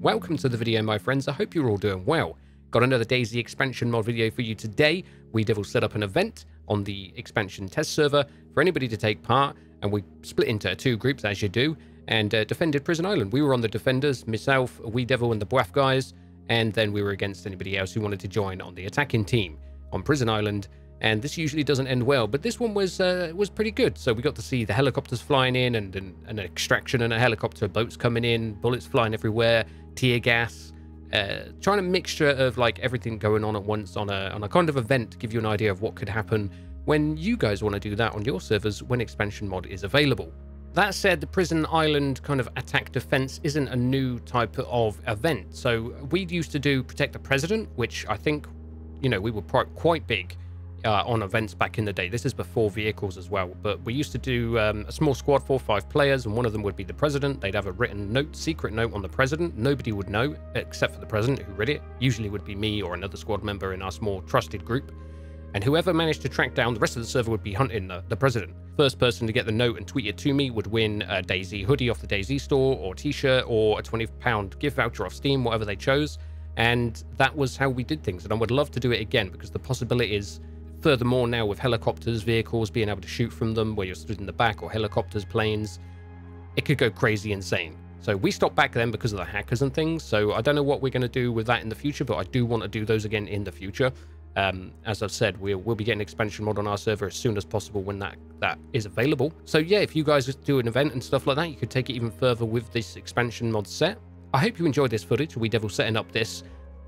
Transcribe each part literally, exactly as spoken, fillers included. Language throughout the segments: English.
Welcome to the video, my friends. I hope you're all doing well. Got another DayZ expansion mod video for you today. We Devil set up an event on the expansion test server for anybody to take part, and we split into two groups as you do, and uh, defended Prison Island. We were on the defenders, myself, We Devil, and the Boaf guys, and then we were against anybody else who wanted to join on the attacking team on Prison Island. And this usually doesn't end well, but this one was uh, was pretty good. So we got to see the helicopters flying in, and, and an extraction and a helicopter, boats coming in, bullets flying everywhere, tear gas, uh, trying a mixture of like everything going on at once on a, on a kind of event to give you an idea of what could happen when you guys want to do that on your servers when expansion mod is available. That said, the Prison Island kind of attack defense isn't a new type of event. So we used to do Protect the President, which I think, you know, we were quite big Uh, on events back in the day. This is before vehicles as well, but we used to do um, a small squad, four or five players, and one of them would be the president. They'd have a written note, secret note on the president. Nobody would know except for the president who read it. Usually would be me or another squad member in our small trusted group, and whoever managed to track down the rest of the server would be hunting the, the president. First person to get the note and tweet it to me would win a DayZ hoodie off the DayZ store, or t-shirt, or a twenty pound gift voucher off Steam, whatever they chose. And that was how we did things, and I would love to do it again because the possibilities. Furthermore, now with helicopters, vehicles, being able to shoot from them where you're stood in the back, or helicopters, planes, it could go crazy insane. So we stopped back then because of the hackers and things. So I don't know what we're going to do with that in the future, but I do want to do those again in the future. Um, as I've said, we will be getting expansion mod on our server as soon as possible when that, that is available. So yeah, if you guys do an event and stuff like that, you could take it even further with this expansion mod set. I hope you enjoyed this footage. We Devil setting up this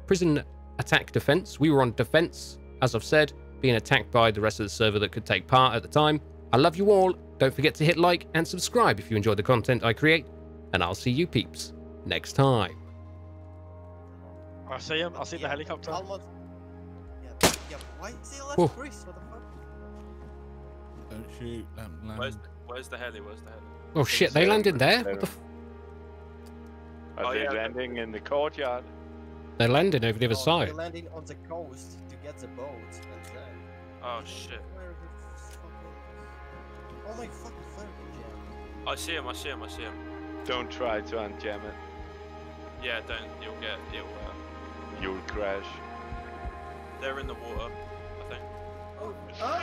prison attack defense. We were on defense, as I've said, being attacked by the rest of the server that could take part at the time. I love you all. Don't forget to hit like and subscribe if you enjoy the content I create, and I'll see you peeps next time. I see him. I see yeah, the helicopter. I'll look. Yeah, yeah. Why? See, let's grease, what the fuck? Don't shoot. Don't land. Where's, where's the heli? Where's the heli? Oh shit! They landed there. What the f Are oh, they yeah, landing in the courtyard? They're landing over the other oh, side. They're landing on the coast to get the boat. And then... Oh shit. Oh my fucking phone jammed. I see him, I see him, I see him. Don't try to unjam it. Yeah, don't. You'll get... You'll, uh... you'll crash. They're in the water, I think. Oh!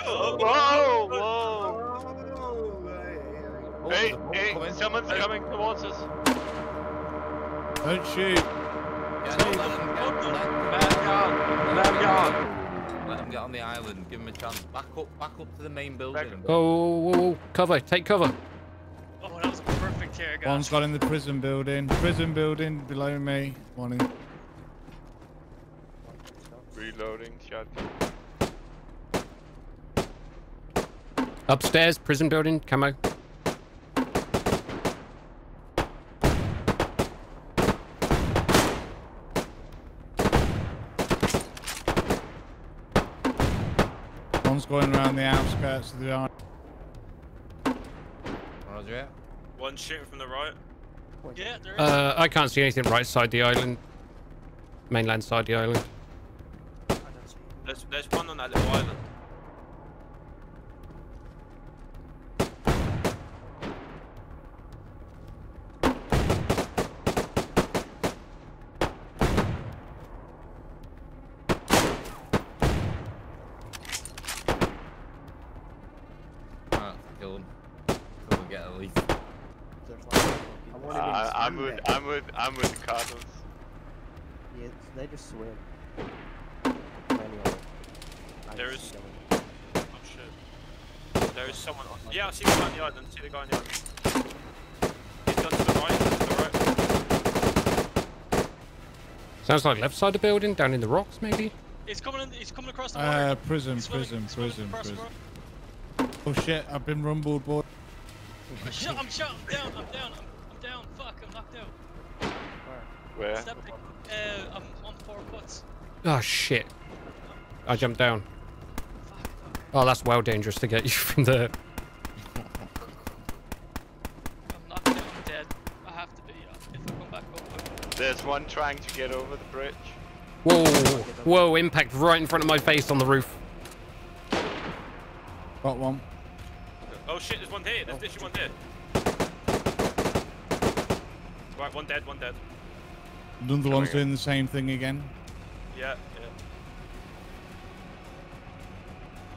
Oh! Whoa! Whoa! Whoa. Hey, hey, hey, someone's hey. coming towards us. Don't shoot. Yeah, no, let him get on. Let him get on. Let him get on. Let him get on the island. Give him a chance. Back up. Back up to the main building. Oh, whoa, whoa, whoa. Cover. Take cover. Oh, that was perfect here, guys. One's got in the prison building. Prison building below me. One in. Reloading shotgun. Upstairs. Prison building. Camo. Going around the outskirts of the island. Roger. One shooting from the right. Yeah, there is. Uh, I can't see anything right side the island. Mainland side the island. I don't see. There's, there's one on that little island. Uh, I'm with, there. I'm with, I'm with Carlos. Yeah, they just swim. Anyway, there is. I'm sure. There is someone on. Yeah, I see the guy on the island. See the guy on the island. He's done to the right. To the right. Sounds like left side of the building, down in the rocks, maybe. He's coming. In, he's coming across the. Uh, prison, he's prison, prison, prison. Oh shit! I've been rumbled, boy. I'm shot, I'm shot, I'm down, I'm down, I'm, I'm down, fuck, I'm knocked out. Where? Where? Septic, uh, I'm on four butts. Oh shit. I jumped down. Fuck, fuck. Oh, that's well dangerous to get you from there. I'm knocked out, I'm dead. I have to be, if I come back up. There's one trying to get over the bridge. Whoa, whoa, impact right in front of my face on the roof. Got one. Oh shit, there's one here, there's literally one there. Right, one dead, one dead. Another Come one's again. doing the same thing again. Yeah, yeah.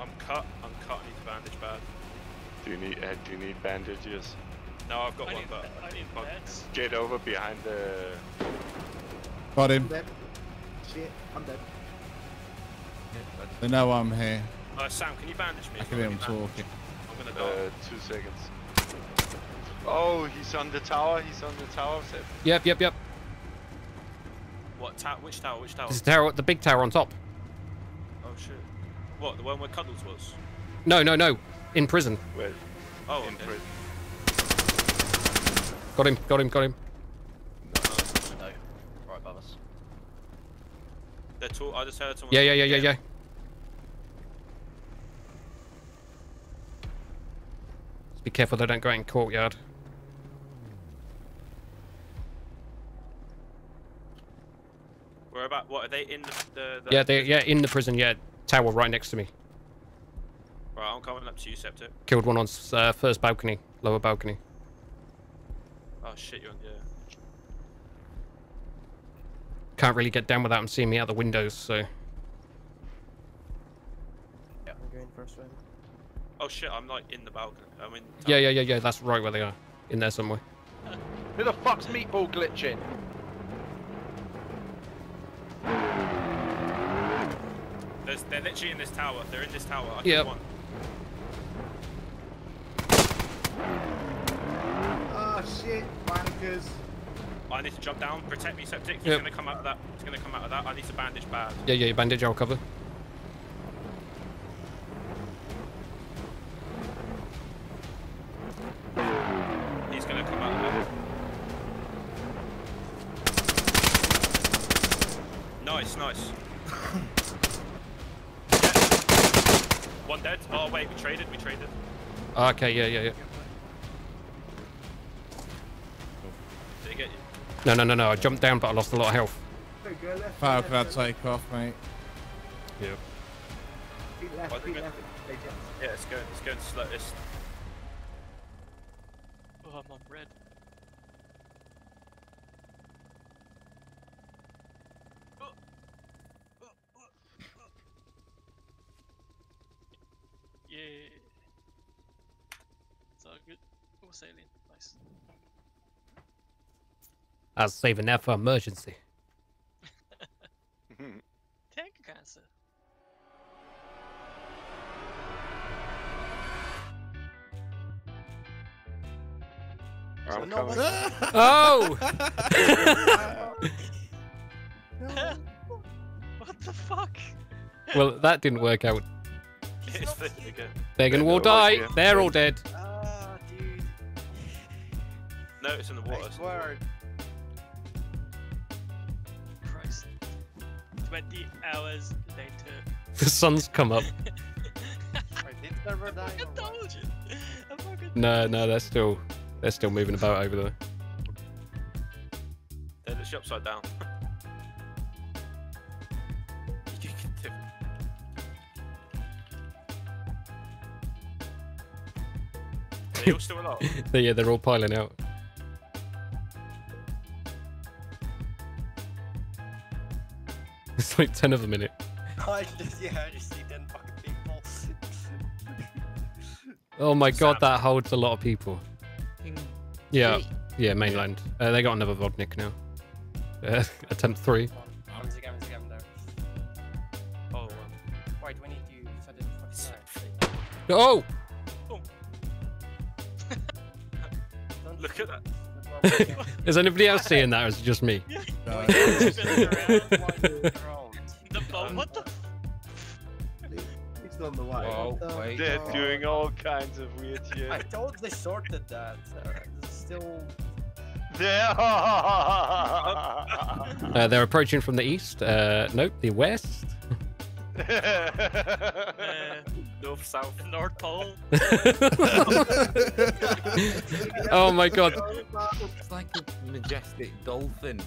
I'm cut. I'm cut. I need to bandage bad. Do you need? Uh, do you need bandages? No, I've got I one. Need, but I need bandages. Get over behind the. Got him. I'm dead. Shit, I'm dead. They know I'm here. Uh, Sam, can you bandage me? I can hear him talking. I'm gonna die. Uh, two seconds. Oh, he's on the tower. He's on the tower. Seth. Yep, yep, yep. What tower? Which tower? Which tower? This tower, the big tower on top. Oh shit! What? The one where Cuddles was? No, no, no. In prison. Where? Oh, in okay. prison. Got him! Got him! Got him! No, no, no. Right above us. They're tall. I just heard someone. Yeah, yeah, yeah, yeah, yeah. Be careful they don't go out in courtyard. Where about? What are they in the? the, the yeah, they yeah in the prison. Yeah, tower right next to me. Right, I'm coming up to you, Septic. Killed one on uh, first balcony, lower balcony. Oh shit, you're on. Yeah. Can't really get down without them seeing me out the windows, so. Yeah, I'm going first round. Oh shit, I'm like in the balcony. I'm in the yeah, yeah, yeah, yeah, that's right where they are. In there somewhere. Who the fuck's meatball glitching? There's, they're literally in this tower. They're in this tower. I yep. one. Oh shit, bankers. I need to jump down. Protect me, Septic. He's yep. gonna come out of that. He's gonna come out of that. I need to bandage bad. Yeah, yeah, bandage, I'll cover. Nice, nice. Dead. One dead. Oh wait, we traded, we traded. Okay, yeah, yeah, yeah. Did he get you? No, no, no, no. I jumped down, but I lost a lot of health. Power can I take off, mate? Yeah. Feet left, feet left. Yeah, it's going, it's going slow. It's... Oh, I'm on red. Yeah. So good. Oh, sailing. Nice. I was saving that for emergency. Thank you, cancer. I'm coming. Oh! What the fuck? Well, that didn't work out. It's the, again. They're gonna all die. Like, yeah. They're all dead. Ah, oh, dude. No, it's in the water. It's in the water. Christ. Twenty hours later. The sun's come up. I'm fucking told you. I'm fucking no, no, they're still, they're still moving about over there. They're just upside down. Are they all still alive? Yeah, they're all piling out. It's like ten of a minute. I just, yeah, I just see ten fucking people. Oh my Sam. god, that holds a lot of people. Yeah, yeah, mainland. Uh, they got another Vodnik now. Uh, attempt three. One, two, one, two, one, there. Oh, one. Wait, we need to set it for five. Oh! Look at that. Is anybody else seeing that, or is it just me? Yeah. No, it's just what the? It's on the way. Oh, wait. They're oh. doing all kinds of weird shit. I totally sorted that. It's still. They're... uh, they're approaching from the east. Uh, nope, the west. uh, north, south, north pole. Oh my god. It's like a majestic dolphin.